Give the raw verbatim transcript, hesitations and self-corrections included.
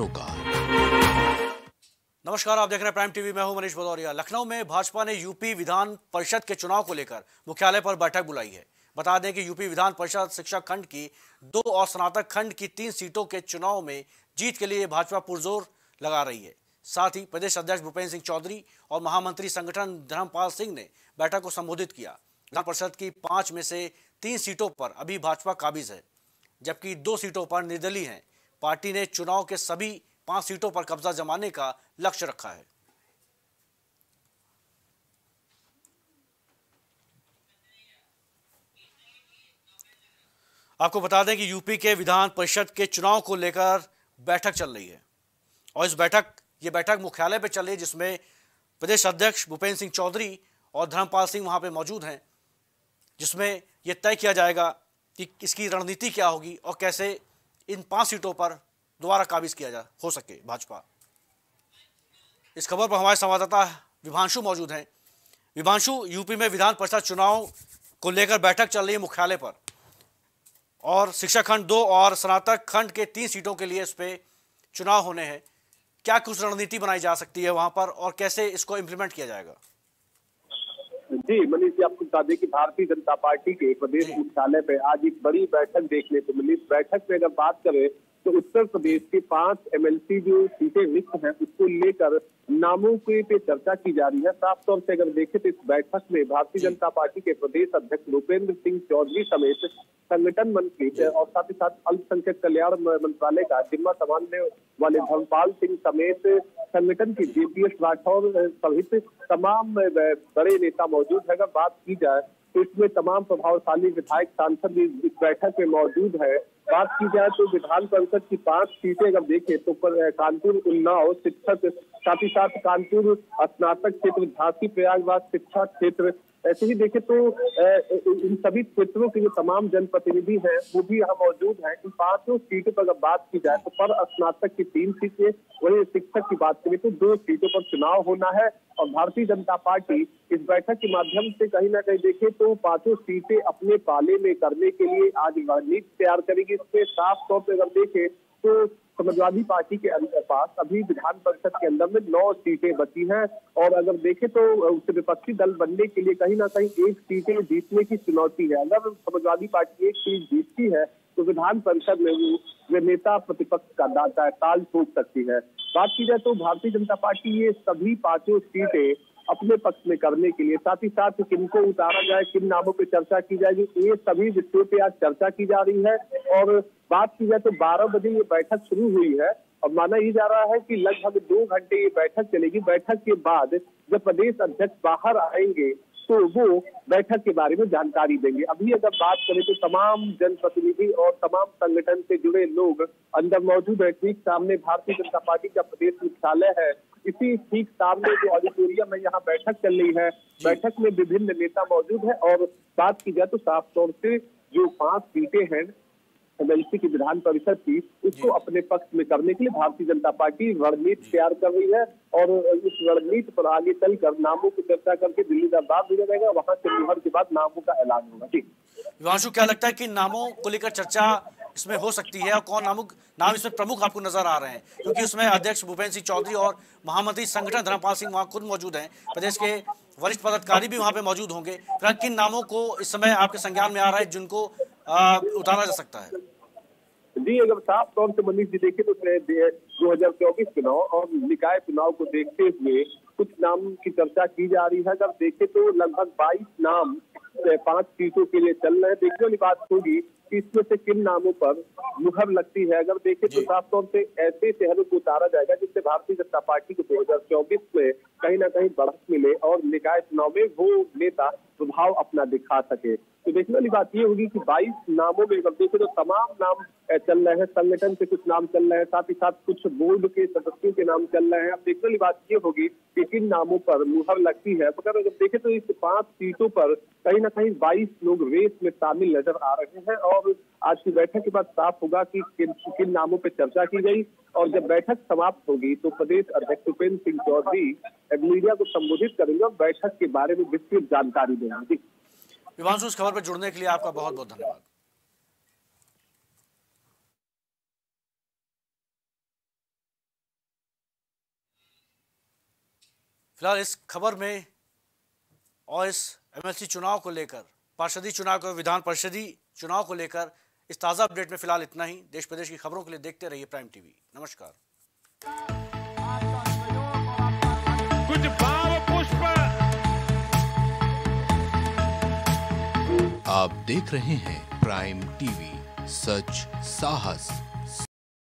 रोका। नमस्कार, आप देख रहे हैं प्राइम टीवी, मैं हूं मनीष भदौरिया। लखनऊ में भाजपा ने यूपी विधान परिषद के चुनाव को लेकर मुख्यालय पर बैठक बुलाई है। बता दें कि यूपी विधान परिषद शिक्षा खंड की दो और स्नातक खंड की तीन सीटों के चुनाव में जीत के लिए भाजपा पुरजोर लगा रही है। साथ ही प्रदेश अध्यक्ष भूपेंद्र सिंह चौधरी और महामंत्री संगठन धर्मपाल सिंह ने बैठक को संबोधित किया। विधान परिषद की पांच में से तीन सीटों पर अभी भाजपा काबिज है, जबकि दो सीटों पर निर्दलीय हैं। पार्टी ने चुनाव के सभी पांच सीटों पर कब्जा जमाने का लक्ष्य रखा है। आपको बता दें कि यूपी के विधान परिषद के चुनाव को लेकर बैठक चल रही है और इस बैठक ये बैठक मुख्यालय पर चल रही है, जिसमें प्रदेश अध्यक्ष भूपेंद्र सिंह चौधरी और धर्मपाल सिंह वहां पे मौजूद हैं, जिसमें यह तय किया जाएगा कि इसकी रणनीति क्या होगी और कैसे इन पांच सीटों पर दोबारा काबिज किया जा हो सके भाजपा। इस खबर पर हमारे संवाददाता विभांशु मौजूद हैं। विभांशु, यूपी में विधान परिषद चुनाव को लेकर बैठक चल रही है मुख्यालय पर और शिक्षा खंड दो और स्नातक खंड के तीन सीटों के लिए इस पर चुनाव होने हैं। क्या कुछ रणनीति बनाई जा सकती है वहां पर और कैसे इसको इम्प्लीमेंट किया जाएगा? जी मनीष जी, आपको बता दें कि भारतीय जनता पार्टी के प्रदेश मुख्यालय पे आज एक बड़ी बैठक देखने को मिली। बैठक में अगर बात करें तो उत्तर प्रदेश के पांच एमएलसी जो सीटें रिक्त हैं उसको लेकर नामों के पे चर्चा की जा रही है। साफ तौर से अगर देखें तो इस बैठक में भारतीय जनता पार्टी के प्रदेश अध्यक्ष भूपेंद्र सिंह चौधरी समेत संगठन मंत्री और साथ ही साथ अल्पसंख्यक कल्याण मंत्रालय का जिम्मा संभालने वाले धर्मपाल सिंह समेत संगठन के जेपीएस राठौर सहित तमाम बड़े नेता मौजूद है। अगर बात की जाए तो इसमें तमाम प्रभावशाली विधायक सांसद भी इस बैठक में मौजूद है। बात की जाए तो विधान परिषद की पांच सीटें अगर देखें तो कानपुर, उन्नाव शिक्षक, साथ ही साथ कानपुर स्नातक क्षेत्र, झांसी प्रयागराज शिक्षा क्षेत्र, ऐसे ही देखें तो इन सभी क्षेत्रों के जो तमाम जनप्रतिनिधि हैं वो भी यहाँ मौजूद हैं। इन पांचों सीटों पर अगर बात की जाए तो पर स्नातक की तीन सीटें, वहीं शिक्षक की बात करें तो दो सीटों पर चुनाव होना है और भारतीय जनता पार्टी इस बैठक के माध्यम से कहीं ना कहीं देखें तो पांचों सीटें अपने पाले में करने के लिए आज रणनीति तैयार करेगी। इसमें साफ तौर पर अगर देखें तो समाजवादी पार्टी के पास अभी विधान परिषद के अंदर में नौ सीटें बची हैं और अगर देखें तो उससे विपक्षी दल बनने के लिए कहीं ना कहीं एक सीटें जीतने की चुनौती है। अगर समाजवादी पार्टी एक सीट जीतती है तो विधान परिषद में वो नेता प्रतिपक्ष का दाता ताल ठोक सकती है। बात की जाए तो भारतीय जनता पार्टी ये सभी पांचों सीटें अपने पक्ष में करने के लिए, साथ ही साथ किनको उतारा जाए, किन नामों पे चर्चा की जाएगी, ये सभी विषयों पे आज चर्चा की जा रही है। और बात की जाए तो बारह बजे ये बैठक शुरू हुई है और माना ये जा रहा है कि लगभग दो घंटे ये बैठक चलेगी। बैठक के बाद जब प्रदेश अध्यक्ष बाहर आएंगे तो वो बैठक के बारे में जानकारी देंगे। अभी अगर बात करें तो तमाम जनप्रतिनिधि और तमाम संगठन से जुड़े लोग अंदर मौजूद है। ठीक सामने भारतीय जनता पार्टी का प्रदेश मुख्यालय है, इसी ठीक सामने जो ऑडिटोरियम है यहाँ बैठक चल रही है। बैठक में विभिन्न नेता मौजूद है और बात की जाए तो साफ तौर से जो पांच सीटें हैं एमएलसी की विधान परिषद की, उसको अपने पक्ष में करने के लिए भारतीय जनता पार्टी रणनीति तैयार कर रही है और इस रणनीति पर आगे चलकर नामों की चर्चा करके दिल्ली दरबार भेजा जाएगा। वहां से मुहर के बाद नामों का ऐलान होगा। जी विभांशु, क्या लगता है कि नामों को लेकर चर्चा इसमें हो सकती है और कौन नाम नाम इसमें प्रमुख आपको नजर आ रहे हैं? क्योंकि उसमें अध्यक्ष भूपेंद्र सिंह चौधरी और महामंत्री संगठन धर्मपाल सिंह वहाँ खुद मौजूद हैं, प्रदेश के वरिष्ठ पदाधिकारी भी वहाँ पे मौजूद होंगे। फिलहाल किन नामों को इस समय आपके संज्ञान में आ रहा है जिनको आ, उतारा जा सकता है? जी अगर साफ तौर से मनीष जी देखें तो दो हजार चौबीस चुनाव और निकाय चुनाव को देखते हुए कुछ नाम की चर्चा की जा रही है। अगर देखें तो लगभग बाईस नाम पांच सीटों के लिए चल रहे हैं। देखने वाली बात होगी कि इसमें से किन नामों पर मुहर लगती है। अगर देखें तो साफ तौर से ऐसे शहरों को उतारा जाएगा जिससे भारतीय जनता पार्टी को दो हजार चौबीस में कहीं ना कहीं बढ़त मिले और निकाय चुनाव में वो नेता प्रभाव अपना दिखा सके। तो देखने वाली बात ये होगी कि बाईस नामों में अगर देखें तो तमाम नाम चल रहे हैं, संगठन से कुछ नाम चल रहे हैं, साथ ही साथ कुछ बोर्ड के सदस्यों के नाम चल रहे हैं। अब देखने वाली बात ये होगी कि किन नामों पर मुहर लगती है। मगर अगर देखें तो इस पांच सीटों पर कहीं ना कहीं बाईस लोग रेस में शामिल नजर आ रहे हैं और आज की बैठक के बाद साफ होगा कि किन किन नामों पर चर्चा की गई। और जब बैठक समाप्त होगी तो प्रदेश अध्यक्ष भूपेंद्र सिंह चौधरी मीडिया को संबोधित करेंगे और बैठक के बारे में विस्तृत जानकारी देंगे। विभांशु, इस खबर पर जुड़ने के लिए आपका बहुत बहुत धन्यवाद। फिलहाल इस खबर में और इस एमएलसी चुनाव को लेकर, पार्षदी चुनाव को, विधान परिषदी चुनाव को लेकर इस ताज़ा अपडेट में फिलहाल इतना ही। देश प्रदेश की खबरों के लिए देखते रहिए प्राइम टीवी। नमस्कार। कुछ भाव पुष्प आप देख रहे हैं प्राइम टीवी, सच साहस